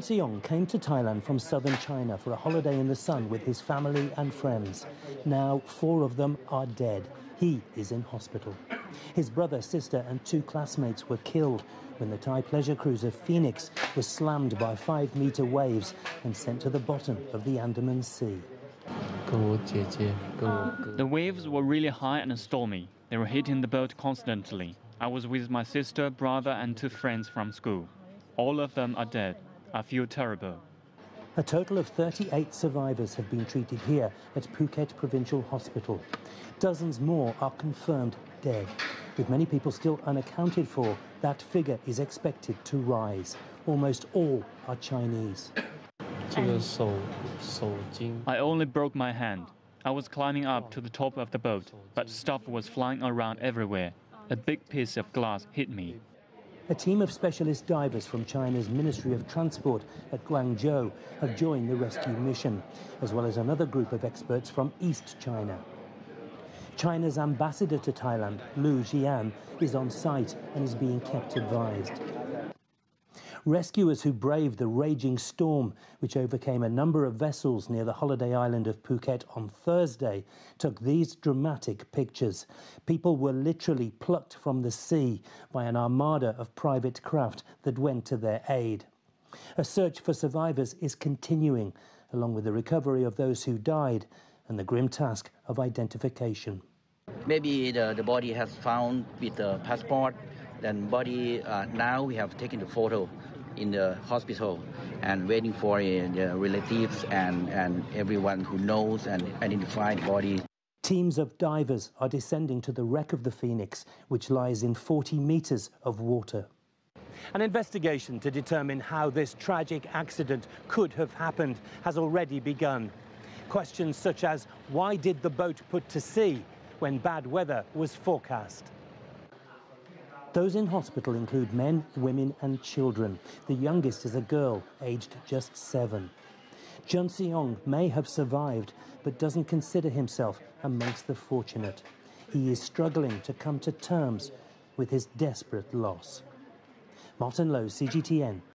Jin Siong came to Thailand from southern China for a holiday in the sun with his family and friends. Now, 4 of them are dead. He is in hospital. His brother, sister and 2 classmates were killed when the Thai pleasure cruiser Phoenix was slammed by 5-meter waves and sent to the bottom of the Andaman Sea. The waves were really high and stormy. They were hitting the boat constantly. I was with my sister, brother and 2 friends from school. All of them are dead. I feel terrible. A total of 38 survivors have been treated here at Phuket Provincial Hospital. Dozens more are confirmed dead. With many people still unaccounted for, that figure is expected to rise. Almost all are Chinese. I only broke my hand. I was climbing up to the top of the boat, but stuff was flying around everywhere. A big piece of glass hit me. A team of specialist divers from China's Ministry of Transport at Guangzhou have joined the rescue mission, as well as another group of experts from East China. China's ambassador to Thailand, Liu Jian, is on site and is being kept advised. Rescuers who braved the raging storm, which overcame a number of vessels near the holiday island of Phuket on Thursday, took these dramatic pictures. People were literally plucked from the sea by an armada of private craft that went to their aid. A search for survivors is continuing, along with the recovery of those who died and the grim task of identification. Maybe the body has found with the passport, then body now we have taken the photo in the hospital and waiting for the relatives and everyone who knows and identify the body. Teams of divers are descending to the wreck of the Phoenix, which lies in 40 meters of water. An investigation to determine how this tragic accident could have happened has already begun. Questions such as, why did the boat put to sea when bad weather was forecast? Those in hospital include men, women and children. The youngest is a girl, aged just 7. Jin Siong may have survived, but doesn't consider himself amongst the fortunate. He is struggling to come to terms with his desperate loss. Martin Lowe, CGTN.